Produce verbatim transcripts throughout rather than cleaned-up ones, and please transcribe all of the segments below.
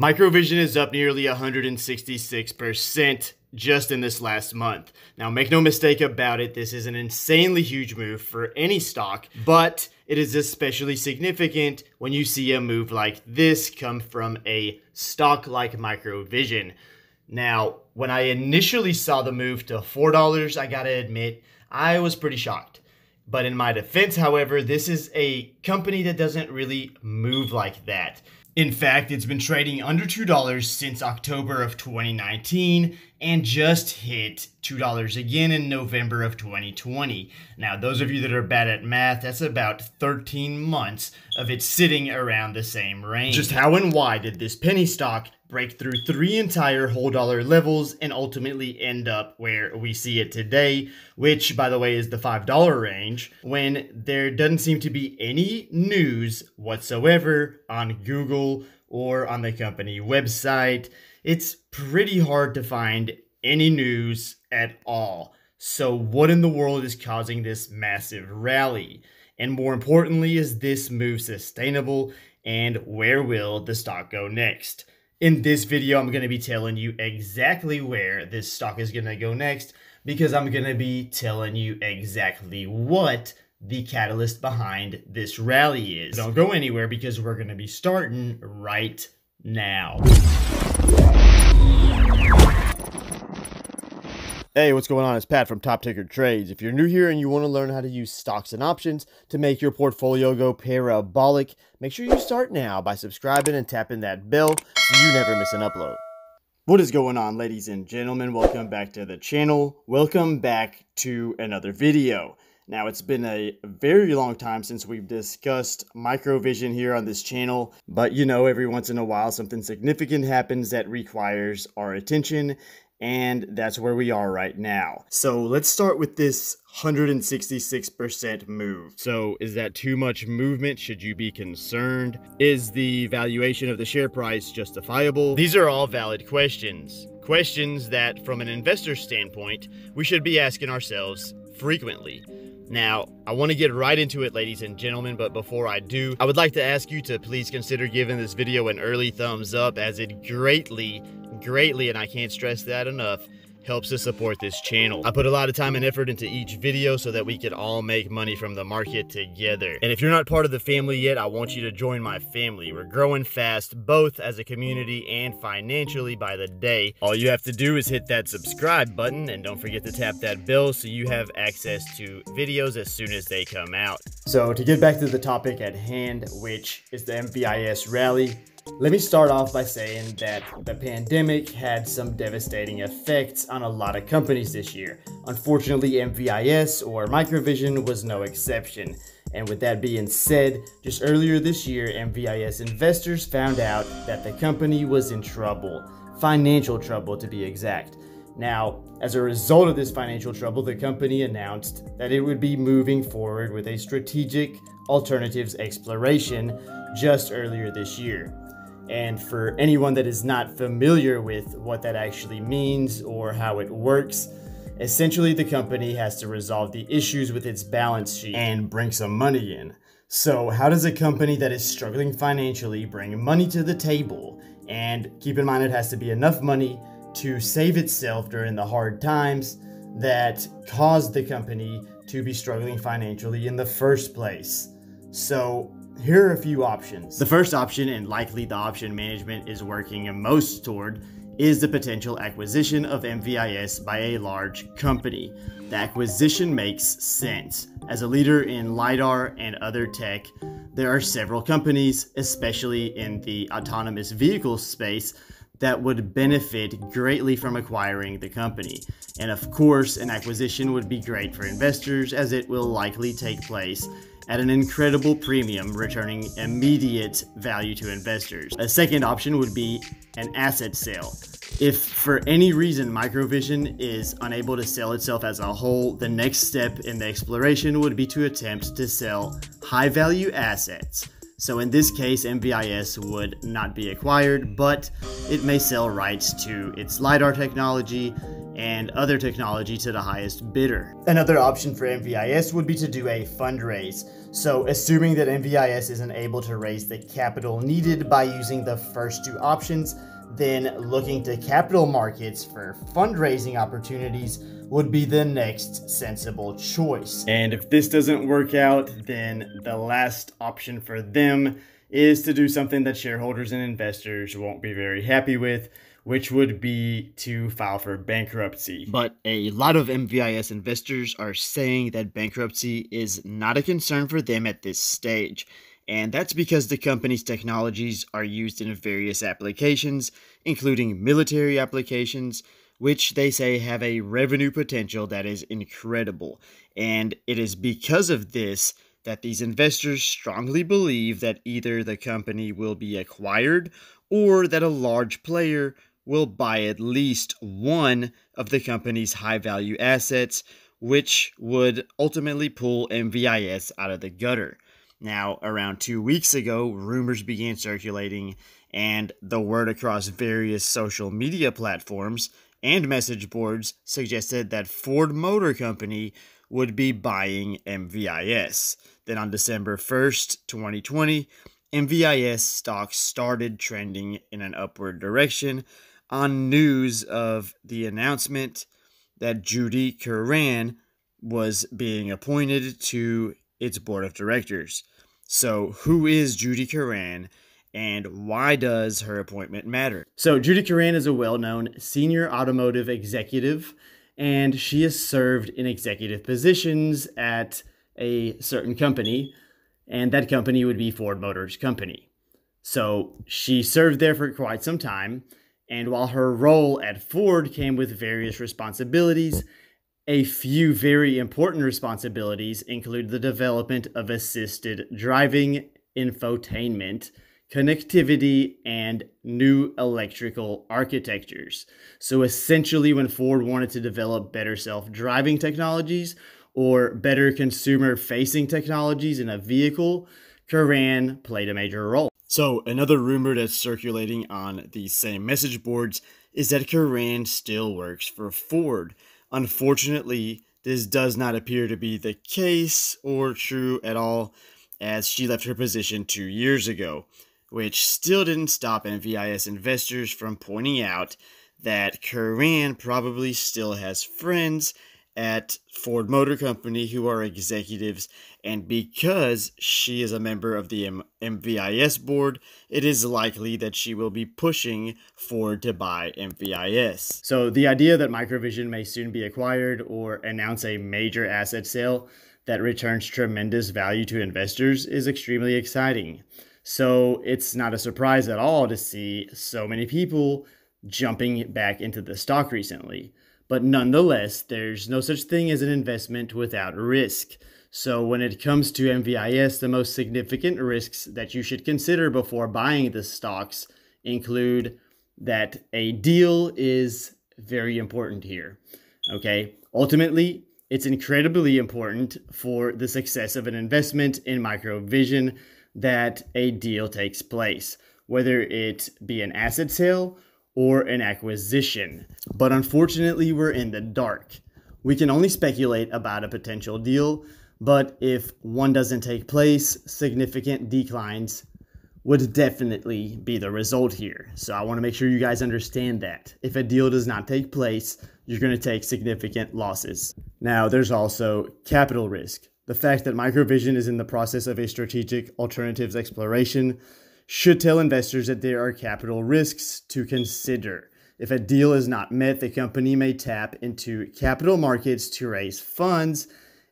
Microvision is up nearly one hundred sixty-six percent just in this last month. Now, make no mistake about it, this is an insanely huge move for any stock, but it is especially significant when you see a move like this come from a stock like Microvision. Now, when I initially saw the move to four dollars, I gotta admit, I was pretty shocked. But in my defense, however, this is a company that doesn't really move like that. In fact, it's been trading under two dollars since October of twenty nineteen and just hit two dollars again in November of twenty twenty. Now, those of you that are bad at math, that's about thirteen months of it sitting around the same range. Just how and why did this penny stock break through three entire whole dollar levels and ultimately end up where we see it today, which, by the way, is the five dollar range, when there doesn't seem to be any news whatsoever on Google or on the company website? It's pretty hard to find any news at all. So what in the world is causing this massive rally? And more importantly, is this move sustainable? And where will the stock go next? In this video, I'm going to be telling you exactly where this stock is going to go next, because I'm going to be telling you exactly what the catalyst behind this rally is. Don't go anywhere because we're going to be starting right now. Hey, what's going on? It's Pat from Top Ticker Trades. If you're new here and you want to learn how to use stocks and options to make your portfolio go parabolic, make sure you start now by subscribing and tapping that bell so you never miss an upload. What is going on, ladies and gentlemen? Welcome back to the channel. Welcome back to another video. Now, it's been a very long time since we've discussed Microvision here on this channel, but you know, every once in a while, something significant happens that requires our attention. And that's where we are right now. So let's start with this one hundred sixty-six percent move. So is that too much movement? Should you be concerned? Is the valuation of the share price justifiable? These are all valid questions. Questions that, from an investor's standpoint, we should be asking ourselves frequently. Now, I want to get right into it, ladies and gentlemen, but before I do, I would like to ask you to please consider giving this video an early thumbs up, as it greatly greatly, and I can't stress that enough, helps us support this channel. I put a lot of time and effort into each video so that we could all make money from the market together. And if you're not part of the family yet, I want you to join my family. We're growing fast, both as a community and financially by the day. All you have to do is hit that subscribe button, and don't forget to tap that bell so you have access to videos as soon as they come out. So to get back to the topic at hand, which is the M V I S rally, let me start off by saying that the pandemic had some devastating effects on a lot of companies this year. Unfortunately, M V I S or Microvision was no exception. And with that being said, just earlier this year, M V I S investors found out that the company was in trouble, financial trouble to be exact. Now, as a result of this financial trouble, the company announced that it would be moving forward with a strategic alternatives exploration just earlier this year. And for anyone that is not familiar with what that actually means or how it works, essentially the company has to resolve the issues with its balance sheet and bring some money in. So how does a company that is struggling financially bring money to the table? And keep in mind, it has to be enough money to save itself during the hard times that caused the company to be struggling financially in the first place. So here are a few options. The first option, and likely the option management is working most toward, is the potential acquisition of M V I S by a large company. The acquisition makes sense. As a leader in LiDAR and other tech, there are several companies, especially in the autonomous vehicle space, that would benefit greatly from acquiring the company. And of course, an acquisition would be great for investors, as it will likely take place at an incredible premium, returning immediate value to investors. A second option would be an asset sale. If for any reason Microvision is unable to sell itself as a whole, the next step in the exploration would be to attempt to sell high-value assets. So in this case, M V I S would not be acquired, but it may sell rights to its LiDAR technology and other technology to the highest bidder. Another option for M V I S would be to do a fundraise. So assuming that M V I S isn't able to raise the capital needed by using the first two options, then looking to capital markets for fundraising opportunities would be the next sensible choice. And if this doesn't work out, then the last option for them is to do something that shareholders and investors won't be very happy with, which would be to file for bankruptcy. But a lot of M V I S investors are saying that bankruptcy is not a concern for them at this stage. And that's because the company's technologies are used in various applications, including military applications, which they say have a revenue potential that is incredible. And it is because of this that these investors strongly believe that either the company will be acquired or that a large player will buy at least one of the company's high-value assets, which would ultimately pull M V I S out of the gutter. Now, around two weeks ago, rumors began circulating, and the word across various social media platforms and message boards suggested that Ford Motor Company would be buying M V I S. Then on December first, twenty twenty, M V I S stock started trending in an upward direction on news of the announcement that Judy Curran was being appointed to its board of directors. So who is Judy Curran, and why does her appointment matter? So Judy Curran is a well-known senior automotive executive, and she has served in executive positions at a certain company, and that company would be Ford Motor Company. So she served there for quite some time, and while her role at Ford came with various responsibilities, a few very important responsibilities include the development of assisted driving, infotainment, connectivity, and new electrical architectures. So essentially, when Ford wanted to develop better self-driving technologies or better consumer-facing technologies in a vehicle, Curran played a major role. So another rumor that's circulating on these same message boards is that Curran still works for Ford. Unfortunately, this does not appear to be the case or true at all, as she left her position two years ago, which still didn't stop M V I S investors from pointing out that Curran probably still has friends at Ford Motor Company who are executives, and because she is a member of the M V I S board, it is likely that she will be pushing Ford to buy M V I S. So the idea that Microvision may soon be acquired or announce a major asset sale that returns tremendous value to investors is extremely exciting. So it's not a surprise at all to see so many people jumping back into the stock recently. But nonetheless, there's no such thing as an investment without risk. So when it comes to M V I S, the most significant risks that you should consider before buying the stocks include that a deal is very important here. Okay, ultimately, it's incredibly important for the success of an investment in Microvision that a deal takes place, whether it be an asset sale or an acquisition. But unfortunately, we're in the dark. We can only speculate about a potential deal, but if one doesn't take place, significant declines would definitely be the result here. So I want to make sure you guys understand that. If a deal does not take place, you're going to take significant losses. Now, there's also capital risk. The fact that Microvision is in the process of a strategic alternatives exploration should tell investors that there are capital risks to consider. If a deal is not met, the company may tap into capital markets to raise funds,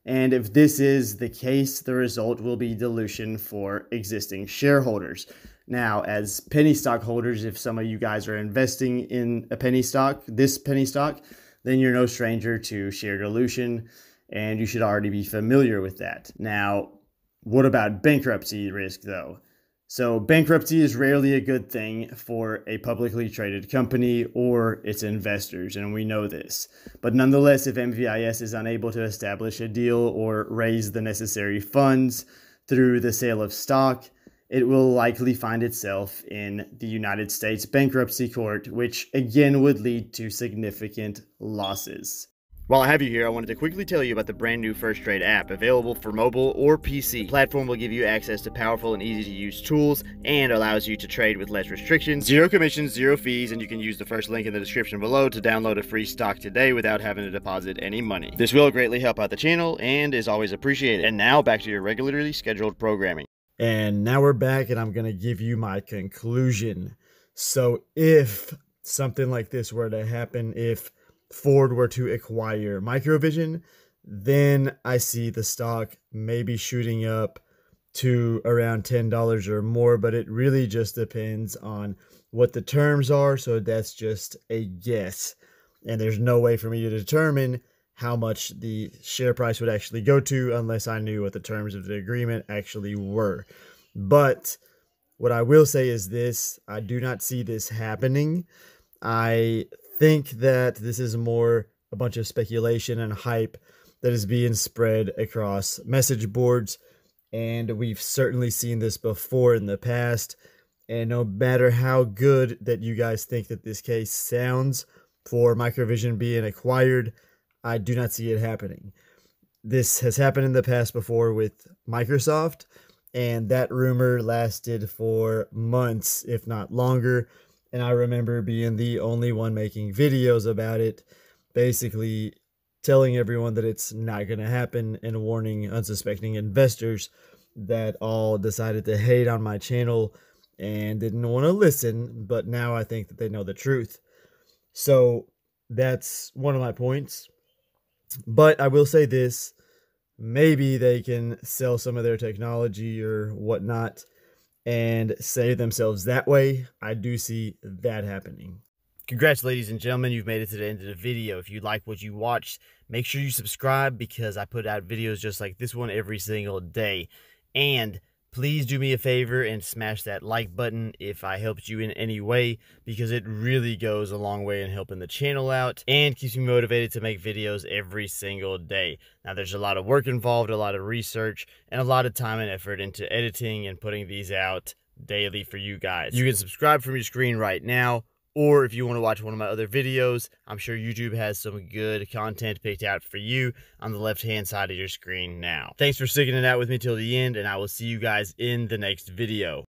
and if this is the case, the result will be dilution for existing shareholders. Now, as penny stock holders, if some of you guys are investing in a penny stock, this penny stock, then you're no stranger to share dilution, and you should already be familiar with that. Now, what about bankruptcy risk, though? So bankruptcy is rarely a good thing for a publicly traded company or its investors, and we know this. But nonetheless, if M V I S is unable to establish a deal or raise the necessary funds through the sale of stock, it will likely find itself in the United States bankruptcy court, which again would lead to significant losses. While I have you here, I wanted to quickly tell you about the brand new First Trade app, available for mobile or P C. The platform will give you access to powerful and easy-to-use tools and allows you to trade with less restrictions, zero commissions, zero fees, and you can use the first link in the description below to download a free stock today without having to deposit any money. This will greatly help out the channel and is always appreciated. And now back to your regularly scheduled programming. And now we're back, and I'm going to give you my conclusion. So if something like this were to happen, if Ford were to acquire Microvision, then I see the stock maybe shooting up to around ten dollars or more, but it really just depends on what the terms are. So that's just a guess. And there's no way for me to determine how much the share price would actually go to unless I knew what the terms of the agreement actually were. But what I will say is this: I do not see this happening. I think that this is more a bunch of speculation and hype that is being spread across message boards, and we've certainly seen this before in the past. And no matter how good that you guys think that this case sounds for Microvision being acquired, I do not see it happening. This has happened in the past before with Microsoft, and that rumor lasted for months, if not longer. And I remember being the only one making videos about it, basically telling everyone that it's not going to happen and warning unsuspecting investors that all decided to hate on my channel and didn't want to listen. But now I think that they know the truth. So that's one of my points. But I will say this: maybe they can sell some of their technology or whatnot and save themselves that way. I do see that happening. Congrats, ladies and gentlemen. You've made it to the end of the video. If you like what you watched, make sure you subscribe, because I put out videos just like this one every single day. And please do me a favor and smash that like button if I helped you in any way, because it really goes a long way in helping the channel out and keeps me motivated to make videos every single day. Now, there's a lot of work involved, a lot of research, and a lot of time and effort into editing and putting these out daily for you guys. You can subscribe from your screen right now, or if you want to watch one of my other videos, I'm sure YouTube has some good content picked out for you on the left-hand side of your screen now. Thanks for sticking it out with me till the end, and I will see you guys in the next video.